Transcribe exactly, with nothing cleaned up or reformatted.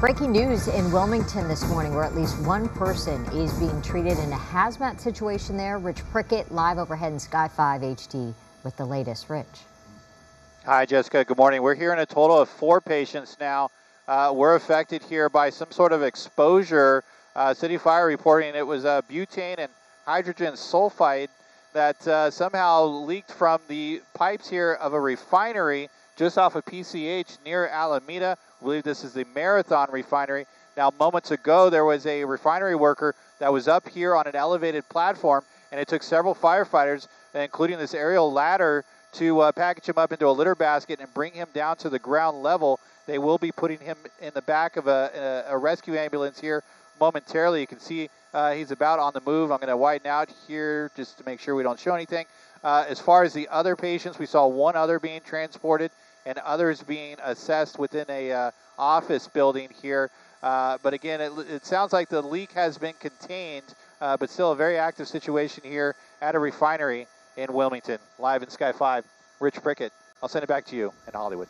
Breaking news in Wilmington this morning, where at least one person is being treated in a hazmat situation there. Rich Prickett, live overhead in Sky five H D with the latest. Rich. Hi, Jessica. Good morning. We're hearing a total of four patients now. Uh, were affected here by some sort of exposure. Uh, City Fire reporting it was uh, butane and hydrogen sulfide that uh, somehow leaked from the pipes here of a refinery just off of P C H near Alameda. I believe this is the Marathon Refinery. Now, moments ago, there was a refinery worker that was up here on an elevated platform, and it took several firefighters, including this aerial ladder, to uh, package him up into a litter basket and bring him down to the ground level. They will be putting him in the back of a, a, a rescue ambulance here momentarily. You can see uh, he's about on the move. I'm going to widen out here just to make sure we don't show anything. Uh, as far as the other patients, we saw one other being transported and others being assessed within a uh, office building here. Uh, but again, it, it sounds like the leak has been contained, uh, but still a very active situation here at a refinery in Wilmington. Live in Sky five, Rich Prickett. I'll send it back to you in Hollywood.